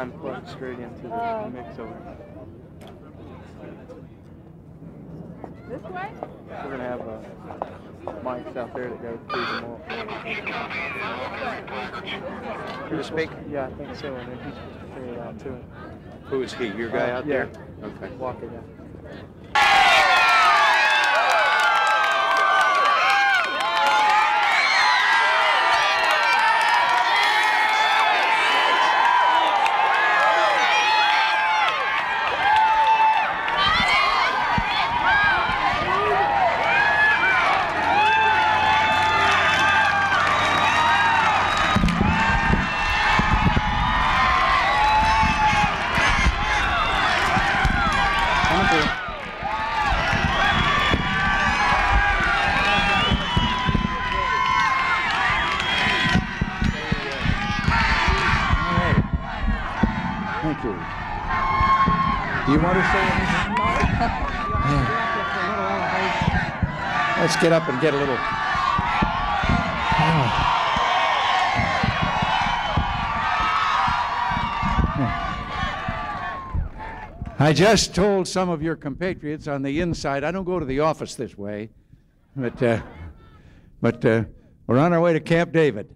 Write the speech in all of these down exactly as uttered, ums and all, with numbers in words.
unplugged straight into the uh, mix over. This way? We're going to have uh, mics out there that go through them all. Who to speak? Yeah, I think so. And then he's supposed to figure it out too. Who is he? Your guy uh, out yeah. there? Okay. Walker guy. Thank you. Do you want to say anything? Yeah. Let's get up and get a little. I just told some of your compatriots on the inside, I don't go to the office this way, but, uh, but uh, we're on our way to Camp David.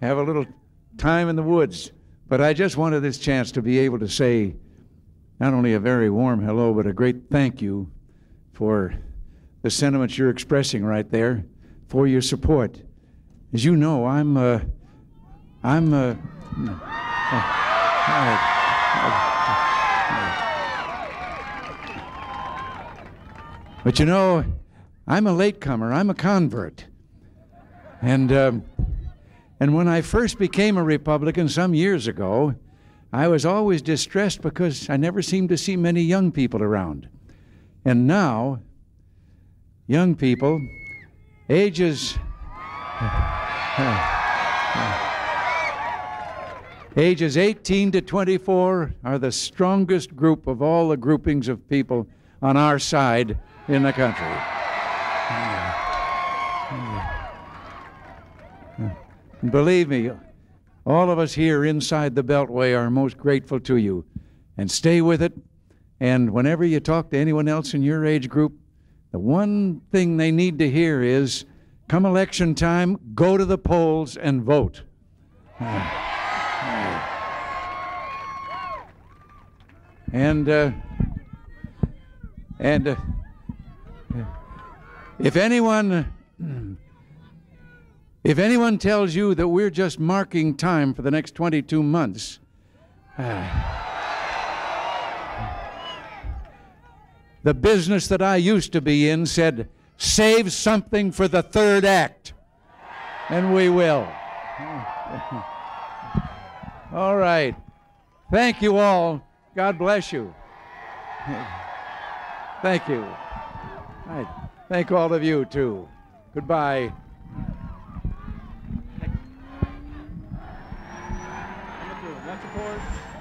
Have a little time in the woods. But I just wanted this chance to be able to say not only a very warm hello, but a great thank you for the sentiments you're expressing right there, for your support. As you know, I'm, uh, I'm, uh, uh, uh, but you know, I'm a latecomer, I'm a convert. And, um, And when I first became a Republican some years ago, I was always distressed because I never seemed to see many young people around. And now, young people, ages, ages eighteen to twenty-four are the strongest group of all the groupings of people on our side in the country. Believe me, all of us here inside the Beltway are most grateful to you. And stay with it. And whenever you talk to anyone else in your age group, the one thing they need to hear is, come election time, go to the polls and vote. And, uh, and uh, if anyone... If anyone tells you that we're just marking time for the next twenty-two months, uh, the business that I used to be in said, save something for the third act, and we will. All right. Thank you all. God bless you. Thank you. All right. Thank all of you, too. Goodbye. Support.